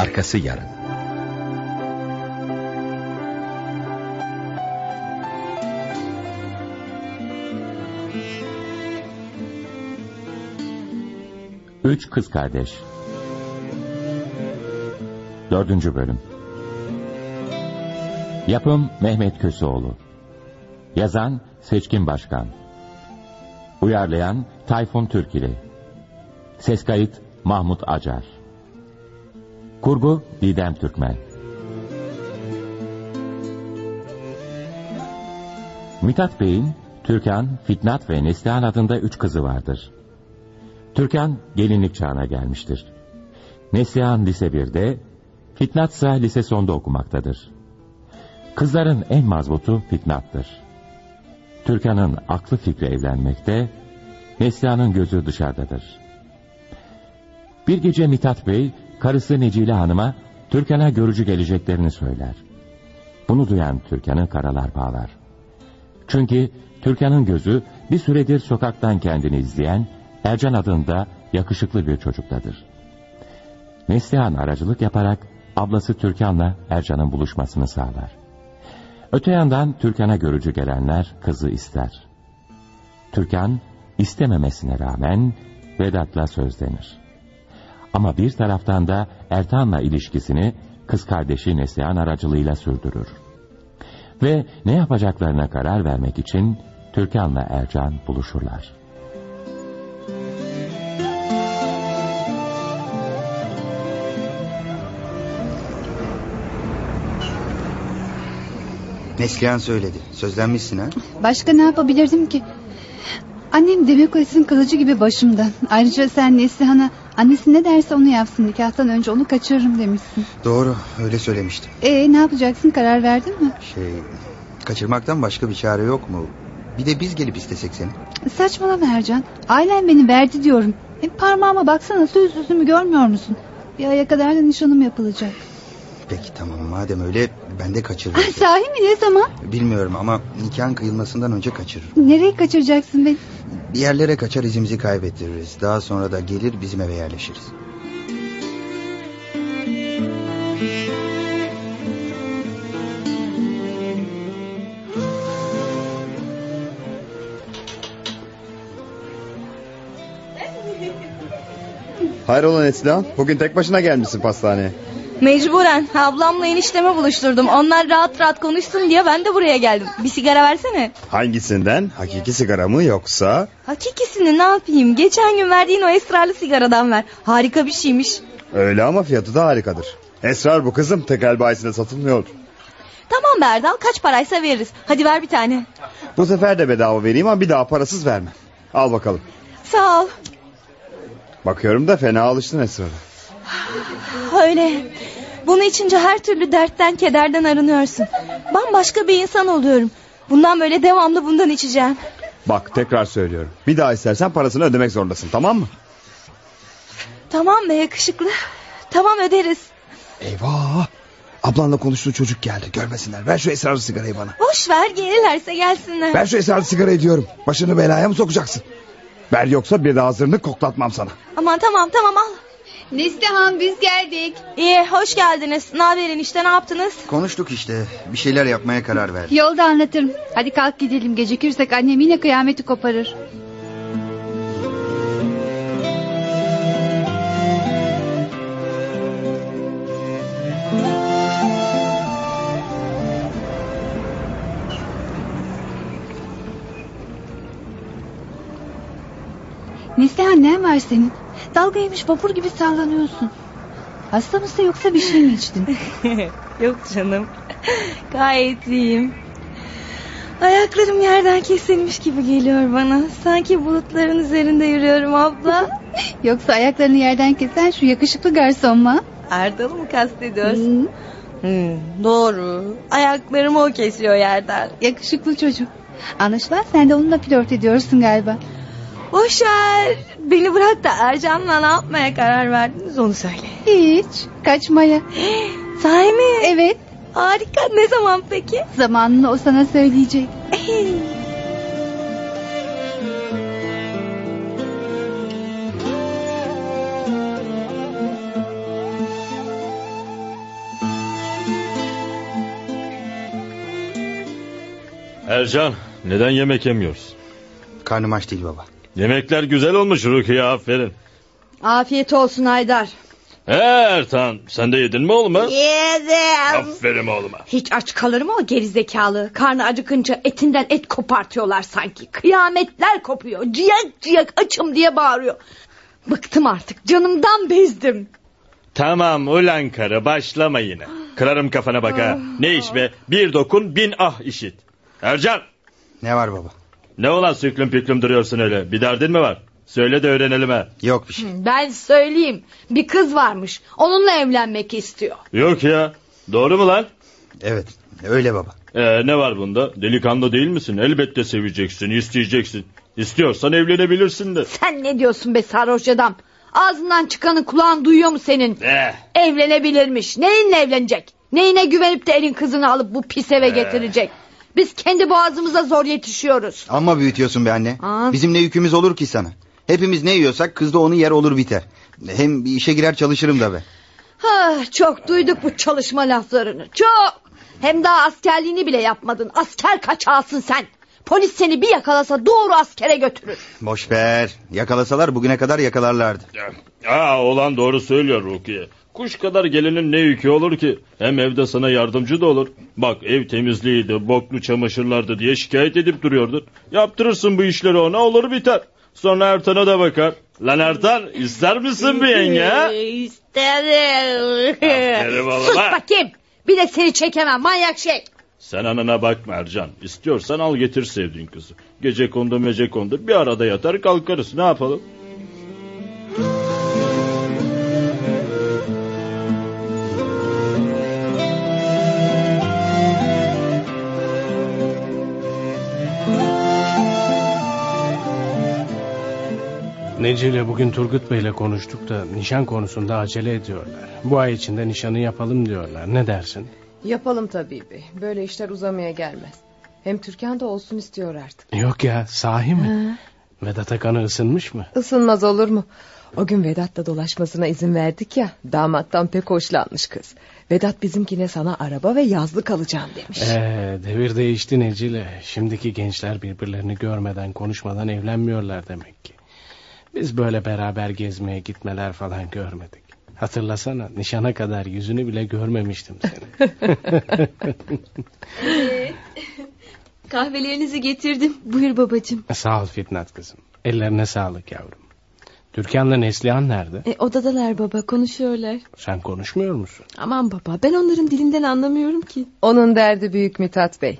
Arkası Yarın. Üç Kız Kardeş. 4. Bölüm. Yapım Mehmet Köseoğlu. Yazan Seçkin Başkan. Uyarlayan Tayfun Türkili. Ses kayıt Mahmut Acar. Kurgu Didem Türkmen. Mithat Bey'in Türkan, Fitnat ve Neslihan adında 3 kızı vardır. Türkan gelinlik çağına gelmiştir. Neslihan lise 1'de, Fitnat ise lise sonda okumaktadır. Kızların en mazbutu Fitnat'tır. Türkan'ın aklı fikri evlenmekte, Neslihan'ın gözü dışarıdadır. Bir gece Mithat Bey, karısı Necile Hanım'a Türkan'a görücü geleceklerini söyler. Bunu duyan Türkan'ı karalar bağlar. Çünkü Türkan'ın gözü bir süredir sokaktan kendini izleyen Ercan adında yakışıklı bir çocuktadır. Neslihan aracılık yaparak ablası Türkan'la Ercan'ın buluşmasını sağlar. Öte yandan Türkan'a görücü gelenler kızı ister. Türkan istememesine rağmen Vedat'la sözlenir. Ama bir taraftan da Ertan'la ilişkisini kız kardeşi Neslihan aracılığıyla sürdürür. Ve ne yapacaklarına karar vermek için Türkan'la Ercan buluşurlar. Neslihan söyledi. Sözlenmişsin ha? Başka ne yapabilirdim ki? Annem demek o kılıcı gibi başımda. Ayrıca sen Neslihan'a annesi ne derse onu yapsın, nikahtan önce onu kaçırırım demişsin. Doğru, öyle söylemiştim. Ne yapacaksın, karar verdin mi? Kaçırmaktan başka bir çare yok mu? Bir de biz gelip istesek seni. Saçmalama Ercan, ailem beni verdi diyorum. Parmağıma baksana, söz yüzümü görmüyor musun? Bir aya kadar da nişanım yapılacak. Peki tamam, madem öyle ben de kaçırırım. Sahi mi, ne zaman? Bilmiyorum ama nikahın kıyılmasından önce kaçırırım. Nereye kaçıracaksın beni? Bir yerlere kaçar, izimizi kaybettiririz. Daha sonra da gelir bizim eve yerleşiriz. Hayrola Neslihan, bugün tek başına gelmişsin pastaneye. Mecburen ablamla enişteme buluşturdum. Onlar rahat rahat konuşsun diye ben de buraya geldim. Bir sigara versene. Hangisinden? Hakiki sigara mı yoksa? Hakikisini ne yapayım? Geçen gün verdiğin o esrarlı sigaradan ver. Harika bir şeymiş. Öyle ama fiyatı da harikadır. Esrar bu kızım, tekel bayisine satılmıyor. Tamam be Erdal, kaç paraysa veririz. Hadi ver bir tane. Bu sefer de bedava vereyim ama bir daha parasız vermem. Al bakalım. Sağ ol. Bakıyorum da fena alıştın Esrar'a. Öyle. Bunu içince her türlü dertten, kederden arınıyorsun. Bambaşka bir insan oluyorum. Bundan böyle devamlı bundan içeceğim. Bak tekrar söylüyorum, bir daha istersen parasını ödemek zorundasın, tamam mı? Tamam be yakışıklı. Tamam, öderiz. Eyvah, ablanla konuştuğu çocuk geldi, görmesinler. Ver şu esrarlı sigarayı bana. Boş ver, gelirlerse gelsinler. Ver şu esrarlı sigarayı diyorum. Başını belaya mı sokacaksın? Ver, yoksa bir daha hazırını koklatmam sana. Aman tamam, al. Neslihan biz geldik. İyi, hoş geldiniz. Ne haberin işte, ne yaptınız? Konuştuk işte, bir şeyler yapmaya karar verdik. Yolda anlatırım. Hadi kalk gidelim, gecikirsek annem yine kıyameti koparır. Neslihan ne var senin? Dalgaymış vapur gibi sallanıyorsun. Hasta mısın yoksa bir şey mi içtin? Yok canım, gayet iyiyim. Ayaklarım yerden kesilmiş gibi geliyor bana. Sanki bulutların üzerinde yürüyorum abla. Yoksa ayaklarını yerden kesen şu yakışıklı garson mu? Erdal'ı mı kastediyorsun? Doğru, ayaklarımı o kesiyor yerden. Yakışıklı çocuk. Anlaşılan sen de onunla flört ediyorsun galiba. Boşver, beni bırak da Ercan'la ne yapmaya karar verdiniz onu söyle. Hiç, kaçmaya. Sahi mi? Evet. Harika, ne zaman peki? Zamanını o sana söyleyecek. Ercan, neden yemek yemiyoruz? Karnım aç değil baba. Yemekler güzel olmuş Rukiye, aferin. Afiyet olsun Haydar. Ertan, sen de yedin mi oğluma? Yedim. Aferin oğluma. Hiç aç kalır mı o gerizekalı? Karnı acıkınca etinden et kopartıyorlar sanki. Kıyametler kopuyor. Ciyak ciyak açım diye bağırıyor. Bıktım artık, canımdan bezdim. Tamam ulan karı, başlama yine. Kırarım kafana bak ha. Ne iş be, bir dokun bin ah işit. Ercan. Ne var baba? Ne olan süklüm püklüm duruyorsun öyle? Bir derdin mi var? Söyle de öğrenelim ha. Yok bir şey. Ben söyleyeyim. Bir kız varmış. Onunla evlenmek istiyor. Yok ya. Doğru mu lan? Evet. Öyle baba. Ne var bunda? Delikanlı değil misin? Elbette seveceksin, isteyeceksin. İstiyorsan evlenebilirsin de. Sen ne diyorsun be sarhoş adam? Ağzından çıkanı kulağın duyuyor mu senin? Evlenebilirmiş. Neyinle evlenecek? Neyine güvenip de elin kızını alıp bu pis eve getirecek? Biz kendi boğazımıza zor yetişiyoruz. Amma büyütüyorsun be anne. Bizim ne yükümüz olur ki sana? Hepimiz ne yiyorsak kız da onu yer olur biter. Hem işe girer çalışırım da be. Çok duyduk bu çalışma laflarını. Çok. Hem daha askerliğini bile yapmadın. Asker kaçağısın sen. Polis seni bir yakalasa doğru askere götürür. Boş ver. Yakalasalar bugüne kadar yakalarlardı. Olan doğru söylüyor Rukiye. Kuş kadar gelinin ne yükü olur ki? Hem evde sana yardımcı da olur. Bak ev temizliğiydi, boklu çamaşırlardı diye şikayet edip duruyordur. Yaptırırsın bu işleri ona, olur biter. Sonra Ertan'a da bakar. Lan Ertan, ister misin bir yenge? İsterim. Sus bakayım. Bir de seni çekemem manyak şey. Sen anana bakma Ercan. İstiyorsan al getir sevdiğin kızı. Gece kondu mece kondu, bir arada yatar kalkarız, ne yapalım? Necile bugün Turgut Bey'le konuştuk da nişan konusunda acele ediyorlar. Bu ay içinde nişanı yapalım diyorlar. Ne dersin? Yapalım tabii bey. Böyle işler uzamaya gelmez. Hem Türkan da olsun istiyor artık. Yok ya, sahi mi? Vedat'a kanı ısınmış mı? Isınmaz olur mu? O gün Vedat'la dolaşmasına izin verdik ya. Damattan pek hoşlanmış kız. Vedat bizimkine sana araba ve yazlık alacağım demiş. Devir değişti Necile. Şimdiki gençler birbirlerini görmeden konuşmadan evlenmiyorlar demek ki. Biz böyle beraber gezmeye gitmeler falan görmedik. Hatırlasana, nişana kadar yüzünü bile görmemiştim seni. Kahvelerinizi getirdim. Buyur babacığım. Sağ ol Fitnat kızım. Ellerine sağlık yavrum. Türkan'la Neslihan nerede? Odadalar baba, konuşuyorlar. Sen konuşmuyor musun? Aman baba, ben onların dilinden anlamıyorum ki. Onun derdi büyük Mithat Bey.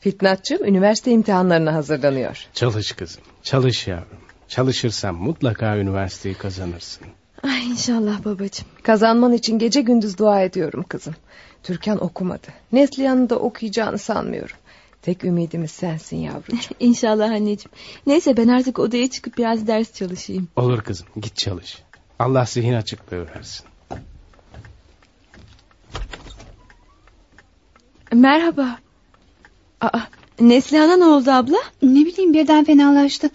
Fitnatçığım üniversite imtihanlarına hazırlanıyor. Çalış kızım, çalış yavrum. Çalışırsan mutlaka üniversiteyi kazanırsın. Ay inşallah babacığım. Kazanman için gece gündüz dua ediyorum kızım. Türkan okumadı. Neslihan'ı da okuyacağını sanmıyorum. Tek ümidimiz sensin yavrucuğum. İnşallah anneciğim. Neyse ben artık odaya çıkıp biraz ders çalışayım. Olur kızım, git çalış. Allah zihin açıklığı versin. Merhaba. Neslihan'a ne oldu abla? Ne bileyim, birden fenalaştı.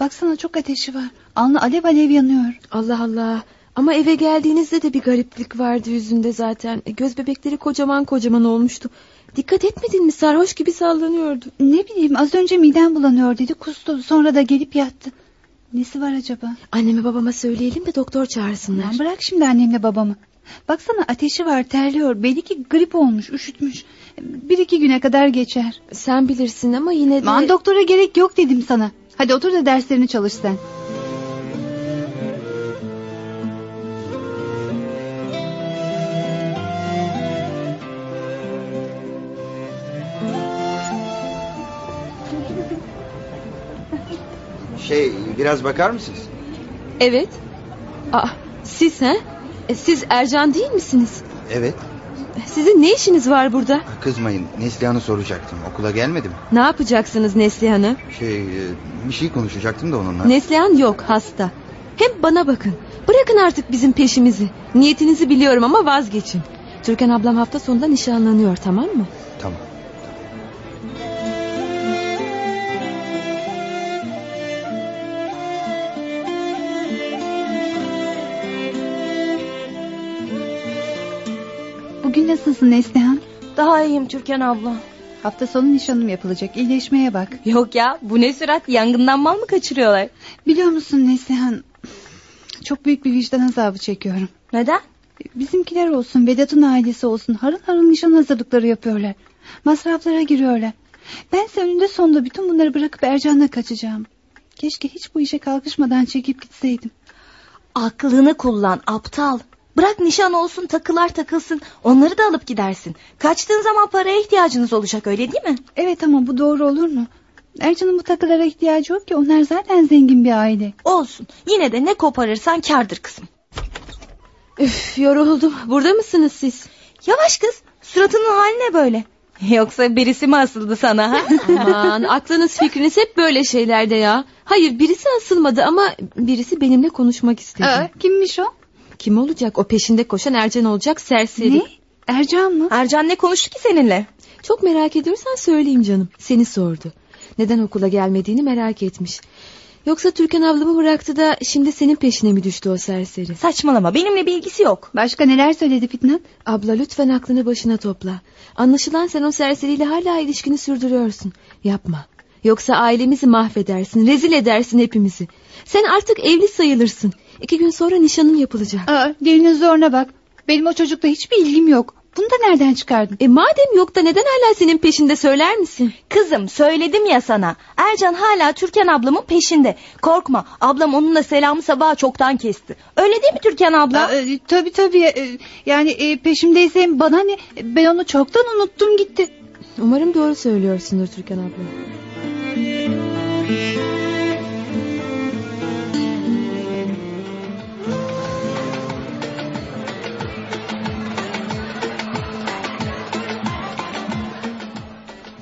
Baksana çok ateşi var. Alnı alev alev yanıyor. Allah Allah. Ama eve geldiğinizde de bir gariplik vardı yüzünde zaten. Göz bebekleri kocaman kocaman olmuştu. Dikkat etmedin mi? Sarhoş gibi sallanıyordu. Ne bileyim, az önce midem bulanıyor dedi, kustu. Sonra da gelip yattı. Nesi var acaba? Anneme babama söyleyelim de doktor çağırsınlar. Aman bırak şimdi annemle babamı. Baksana ateşi var, terliyor. Belli ki grip olmuş, üşütmüş. 1-2 güne kadar geçer. Sen bilirsin ama yine de... Aman doktora gerek yok dedim sana. Hadi otur da derslerini çalış sen. Biraz bakar mısınız? Evet. Siz he? Siz Ercan değil misiniz? Evet. Sizin ne işiniz var burada? Kızmayın, Neslihan'ı soracaktım. Okula gelmedi mi? Ne yapacaksınız Neslihan'ı? Bir şey konuşacaktım da onunla. Neslihan yok, hasta. Hem bana bakın, bırakın artık bizim peşimizi. Niyetinizi biliyorum ama vazgeçin. Türkan ablam hafta sonunda nişanlanıyor, tamam mı? Tamam. Bugün nasılsın Neslihan? Daha iyiyim Türkan abla. Hafta sonu nişanım yapılacak. İyileşmeye bak. Yok ya, bu ne sürat, yangından mal mı kaçırıyorlar? Biliyor musun Neslihan, çok büyük bir vicdan azabı çekiyorum. Neden? Bizimkiler olsun, Vedat'ın ailesi olsun, harıl harıl nişan hazırlıkları yapıyorlar. Masraflara giriyorlar. Bense önünde sonunda bütün bunları bırakıp Ercan'la kaçacağım. Keşke hiç bu işe kalkışmadan çekip gitseydim. Aklını kullan aptal. Bırak nişan olsun, takılar takılsın, onları da alıp gidersin. Kaçtığın zaman paraya ihtiyacınız olacak, öyle değil mi? Evet ama bu doğru olur mu? Ercan'ın bu takılara ihtiyacı yok ki, onlar zaten zengin bir aile. Olsun, yine de ne koparırsan kârdır kızım. Üf, yoruldum. Burada mısınız siz? Yavaş kız, suratının hali ne böyle? Yoksa birisi mi asıldı sana? Ha? Aman, aklınız fikriniz hep böyle şeylerde ya. Hayır, birisi asılmadı ama birisi benimle konuşmak istedi. Kimmiş o? Kim olacak? O peşinde koşan Ercan olacak, serseri. Ne? Ercan mı? Ercan ne konuştu ki seninle? Çok merak ediyorsan söyleyeyim canım. Seni sordu. Neden okula gelmediğini merak etmiş. Yoksa Türkan ablamı bıraktı da şimdi senin peşine mi düştü o serseri? Saçmalama, benimle bir ilgisi yok. Başka neler söyledi Fitnat? Abla lütfen aklını başına topla. Anlaşılan sen o serseriyle hala ilişkini sürdürüyorsun. Yapma. Yoksa ailemizi mahvedersin, rezil edersin hepimizi. Sen artık evli sayılırsın. 2 gün sonra nişanın yapılacak. Dilinin zoruna bak. Benim o çocukla hiçbir ilgim yok. Bunu da nereden çıkardın? Madem yok da neden hala senin peşinde, söyler misin? Kızım söyledim ya sana. Ercan hala Türkan ablamın peşinde. Korkma, ablam onunla selamı sabaha çoktan kesti. Öyle değil mi Türkan abla? Tabii. Yani peşimdeyse bana ne? Ben onu çoktan unuttum gitti. Umarım doğru söylüyorsundur Türkan abla.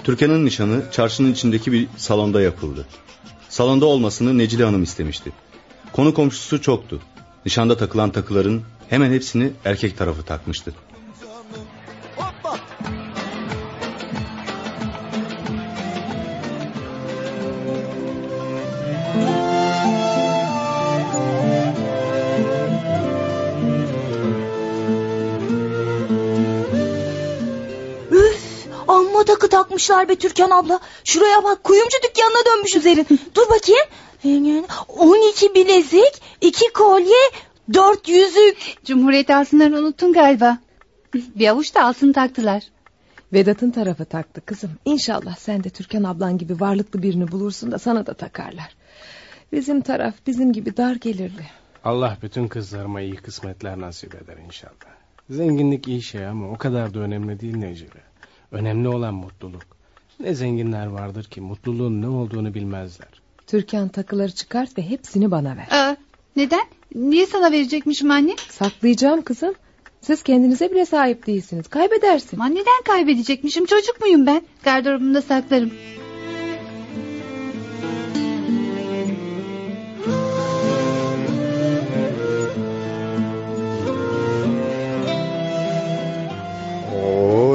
Türkan'ın nişanı çarşının içindeki bir salonda yapıldı. Salonda olmasını Necile Hanım istemişti. Konu komşusu çoktu. Nişanda takılan takıların hemen hepsini erkek tarafı takmıştı. Takı takmışlar be Türkan abla. Şuraya bak, kuyumcu dükkanına dönmüş üzerin. Dur bakayım. 12 bilezik, 2 kolye, 4 yüzük. Cumhuriyet altınlarını unuttun galiba. Bir avuç da altın taktılar. Vedat'ın tarafı taktı kızım. İnşallah sen de Türkan ablan gibi varlıklı birini bulursun da sana da takarlar. Bizim taraf bizim gibi dar gelirli. Allah bütün kızlarıma iyi kısmetler nasip eder inşallah. Zenginlik iyi şey ama o kadar da önemli değil Necile. Önemli olan mutluluk. Ne zenginler vardır ki mutluluğun ne olduğunu bilmezler. Türkan takıları çıkart ve hepsini bana ver. Neden? Niye sana verecekmişim anne? Saklayacağım kızım. Siz kendinize bile sahip değilsiniz. Kaybedersin. Ama neden kaybedecekmişim? Çocuk muyum ben? Gardırobumda saklarım.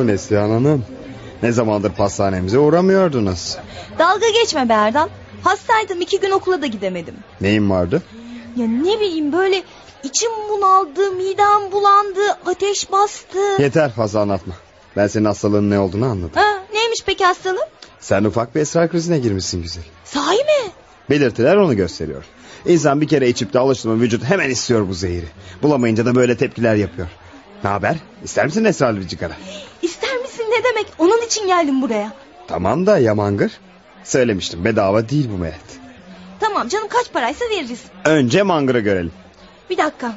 Neslihan Hanım, ne zamandır pastanemize uğramıyordunuz. Dalga geçme be Erdal. Hastaydım, 2 gün okula da gidemedim. Neyin vardı? Ya ne bileyim, böyle içim bunaldı, midem bulandı, ateş bastı. Yeter, fazla anlatma. Ben senin hastalığın ne olduğunu anladım. Neymiş peki hastalığın? Sen ufak bir esrar krizine girmişsin güzel. Sahi mi? Belirtiler onu gösteriyor. İnsan bir kere içip de alıştı mı vücut hemen istiyor bu zehri. Bulamayınca da böyle tepkiler yapıyor. Ne haber? İster misin esrarlı bir cigara? İster misin ne demek? Onun için geldim buraya. Tamam da yamangır. Söylemiştim, bedava değil bu Mehmet. Tamam canım, kaç paraysa veririz. Önce mangırı görelim. Bir dakika.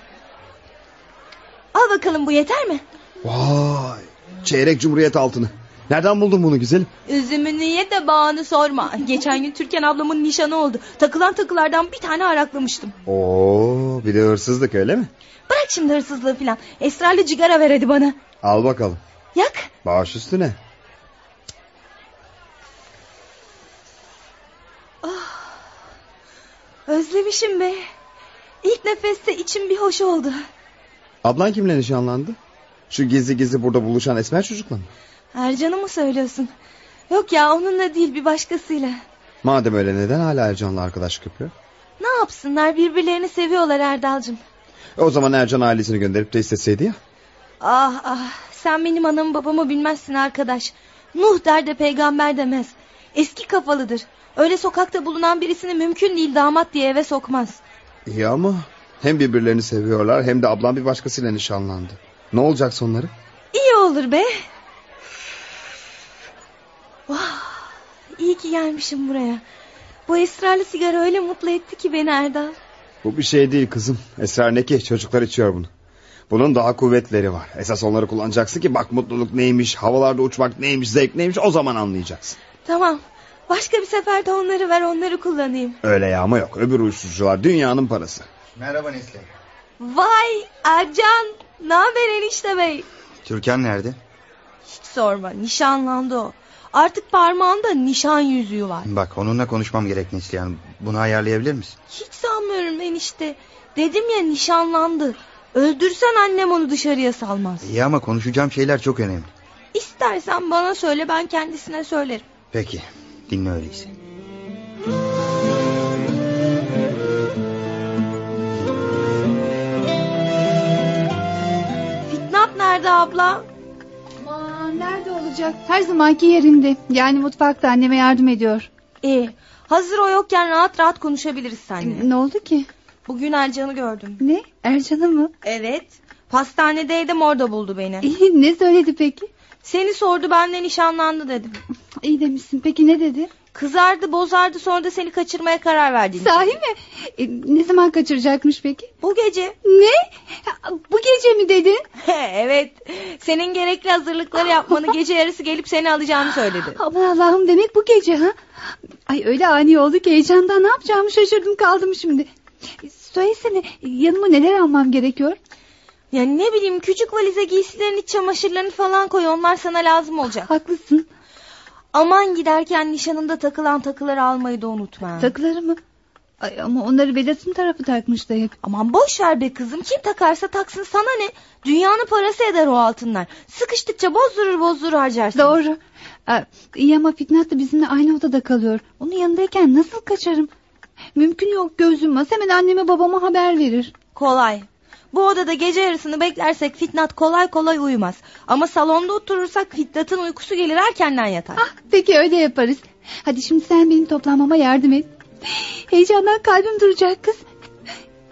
Al bakalım, bu yeter mi? Vay, çeyrek Cumhuriyet altını. Nereden buldun bunu güzelim? Üzümünü ye de bağını sorma. Geçen gün Türkan ablamın nişanı oldu. Takılan takılardan bir tane araklamıştım. Oo, bir de hırsızlık öyle mi? Bırak şimdi hırsızlığı filan. Esrarlı cigara ver hadi bana. Al bakalım. Yak. Baş üstüne. Oh, özlemişim be. İlk nefeste içim bir hoş oldu. Ablan kimle nişanlandı? Şu gizli gizli burada buluşan esmer çocukla mı? Ercan'ı mı söylüyorsun? Yok ya, onunla değil, bir başkasıyla. Madem öyle neden hala Ercan'la arkadaşlık yapıyor? Ne yapsınlar, birbirlerini seviyorlar Erdal'cığım. O zaman Ercan ailesini gönderip de isteseydi ya. Ah sen benim anamı babamı bilmezsin arkadaş. Muhtar da peygamber demez. Eski kafalıdır. Öyle sokakta bulunan birisini mümkün değil damat diye eve sokmaz. İyi ama hem birbirlerini seviyorlar hem de ablam bir başkasıyla nişanlandı. Ne olacak sonları? İyi olur be. Oh, iyi ki gelmişim buraya. Bu esrarlı sigara öyle mutlu etti ki beni Erdal. Bu bir şey değil kızım. Esrar ne ki? Çocuklar içiyor bunu. Bunun daha kuvvetleri var. Esas onları kullanacaksın ki bak mutluluk neymiş, havalarda uçmak neymiş, zevk neymiş, o zaman anlayacaksın. Tamam. Başka bir sefer de onları ver, onları kullanayım. Öyle ya ama yok. Öbür uyuşturucular dünyanın parası. Merhaba Neslihan. Vay Ercan. Ne haber enişte bey? Türkan nerede? Hiç sorma. Nişanlandı o. Artık parmağında nişan yüzüğü var. Bak onunla konuşmam gerek Neslihan. Bunu ayarlayabilir misin? Hiç sanmıyorum enişte. Dedim ya nişanlandı. Öldürsen annem onu dışarıya salmaz. İyi ama konuşacağım şeyler çok önemli. İstersen bana söyle, ben kendisine söylerim. Peki dinle öyleyse. Fitnat nerede abla? Aman nerede olacak? Her zamanki yerinde. Yani mutfakta anneme yardım ediyor. Hazır o yokken rahat rahat konuşabiliriz seninle. Ne oldu ki? Bugün Ercan'ı gördüm. Ne? Ercan'ı mı? Evet. Pastanedeydim, orada buldu beni. Ne söyledi peki? Seni sordu, benle nişanlandı dedim. İyi demişsin. Peki ne dedi? Kızardı, bozardı, sonra da seni kaçırmaya karar verdi. Sahi mi? Ne zaman kaçıracakmış peki? Bu gece. Ne? Bu gece mi dedin? Evet. Senin gerekli hazırlıkları yapmanı, gece yarısı gelip seni alacağını söyledi. Aman Allah'ım, demek bu gece ha? Ay öyle ani oldu ki heyecandan ne yapacağımı şaşırdım kaldım şimdi. Söylesene, yanıma neler almam gerekiyor? Yani ne bileyim, küçük valize giysilerini, çamaşırlarını falan koy, onlar sana lazım olacak. Haklısın. Aman giderken nişanında takılan takıları almayı da unutma. Takıları mı? Ay, ama onları Vedat'ın tarafı takmıştı hep. Aman boş ver be kızım, kim takarsa taksın sana ne? Dünyanın parası eder o altınlar. Sıkıştıkça bozdurur harcarsın. Doğru. İyi ama Fitnat da bizimle aynı odada kalıyor. Onun yanındayken nasıl kaçarım? Mümkün yok, göz yummaz, hemen anneme babama haber verir. Kolay. Bu odada gece yarısını beklersek Fitnat kolay kolay uyumaz. Ama salonda oturursak Fitnat'ın uykusu gelir, erkenden yatar. Peki öyle yaparız. Hadi şimdi sen benim toplanmama yardım et. Heyecandan kalbim duracak kız.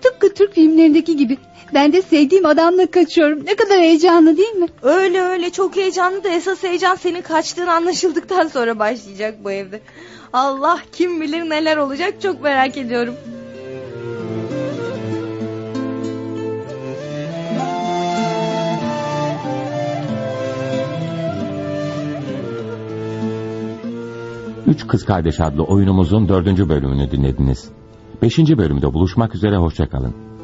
Tıpkı Türk filmlerindeki gibi. Ben de sevdiğim adamla kaçıyorum. Ne kadar heyecanlı değil mi? Öyle çok heyecanlı da esas heyecan senin kaçtığın anlaşıldıktan sonra başlayacak bu evde. Allah kim bilir neler olacak, çok merak ediyorum. Üç Kız Kardeş adlı oyunumuzun 4. bölümünü dinlediniz. 5. bölümde buluşmak üzere, hoşça kalın.